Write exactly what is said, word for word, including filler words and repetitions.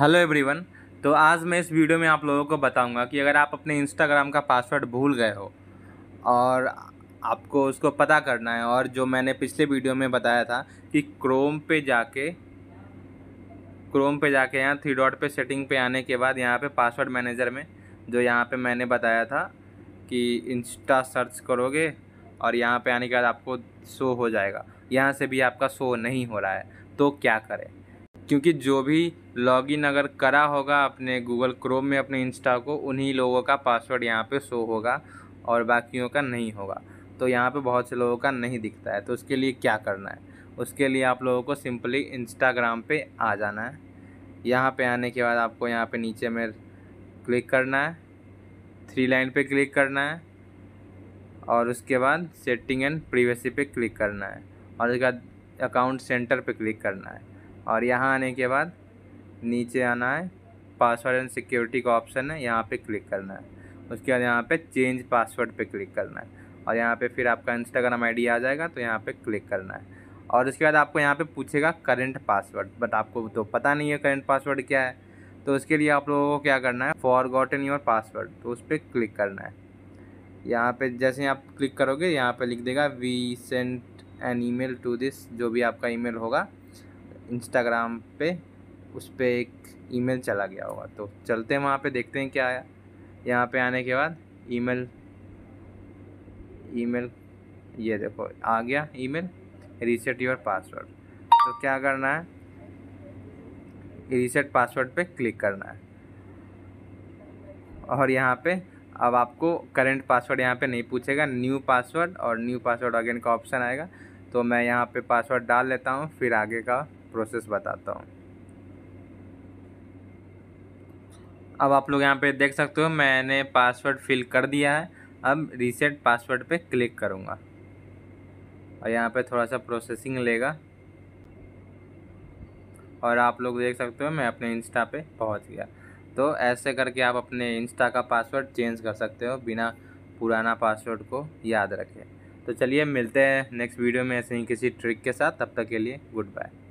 Hello everyone, तो आज मैं इस वीडियो में आप लोगों को बताऊंगा कि अगर आप अपने इंस्टाग्राम का पासवर्ड भूल गए हो और आपको उसको पता करना है, और जो मैंने पिछले वीडियो में बताया था कि क्रोम पे जाके क्रोम पे जाके यहाँ थ्री डॉट पे सेटिंग पे आने के बाद यहाँ पे पासवर्ड मैनेजर में जो यहाँ पे मैंने बताया था कि इंस्टा सर्च करोगे और यहाँ पे आने के बाद आपको शो हो जाएगा, यहाँ से भी आपका शो नहीं हो रहा है तो क्या करें, क्योंकि जो भी लॉगिन अगर करा होगा अपने गूगल क्रोम में अपने इंस्टा को, उन्हीं लोगों का पासवर्ड यहाँ पे शो होगा और बाकियों का नहीं होगा। तो यहाँ पे बहुत से लोगों का नहीं दिखता है, तो उसके लिए क्या करना है, उसके लिए आप लोगों को सिंपली इंस्टाग्राम पे आ जाना है। यहाँ पे आने के बाद आपको यहाँ पे नीचे में क्लिक करना है, थ्री लाइन पर क्लिक करना है और उसके बाद सेटिंग एंड प्राइवेसी पर क्लिक करना है और उसके बाद अकाउंट सेंटर पर क्लिक करना है। और यहाँ आने के बाद नीचे आना है, पासवर्ड एंड सिक्योरिटी का ऑप्शन है, यहाँ पे क्लिक करना है। उसके बाद यहाँ पे चेंज पासवर्ड पे क्लिक करना है और यहाँ पे फिर आपका इंस्टाग्राम आईडी आ जाएगा, तो यहाँ पे क्लिक करना है। और उसके बाद आपको यहाँ पे पूछेगा करंट पासवर्ड, बट आपको तो पता नहीं है करंट पासवर्ड क्या है, तो उसके लिए आप लोगों को क्या करना है, फॉरगॉटन योर पासवर्ड, तो उस पर क्लिक करना है। यहाँ पर जैसे आप क्लिक करोगे यहाँ पर लिख देगा we sent an email to this, जो भी आपका ई मेल होगा इंस्टाग्राम पे, उस पर एक ईमेल चला गया होगा। तो चलते हैं वहाँ पे, देखते हैं क्या आया। यहाँ पे आने के बाद ईमेल ईमेल ये देखो आ गया ईमेल रीसेट योर पासवर्ड। तो क्या करना है, रीसेट पासवर्ड पे क्लिक करना है और यहाँ पे अब आपको करंट पासवर्ड यहाँ पे नहीं पूछेगा, न्यू पासवर्ड और न्यू पासवर्ड अगेन का ऑप्शन आएगा। तो मैं यहाँ पे पासवर्ड डाल लेता हूँ, फिर आगे का प्रोसेस बताता हूँ। अब आप लोग यहाँ पे देख सकते हो मैंने पासवर्ड फिल कर दिया है, अब रीसेट पासवर्ड पे क्लिक करूँगा और यहाँ पे थोड़ा सा प्रोसेसिंग लेगा और आप लोग देख सकते हो मैं अपने इंस्टा पे पहुँच गया। तो ऐसे करके आप अपने इंस्टा का पासवर्ड चेंज कर सकते हो बिना पुराना पासवर्ड को याद रखे। तो चलिए मिलते हैं नेक्स्ट वीडियो में ऐसे ही किसी ट्रिक के साथ, तब तक के लिए गुड बाय।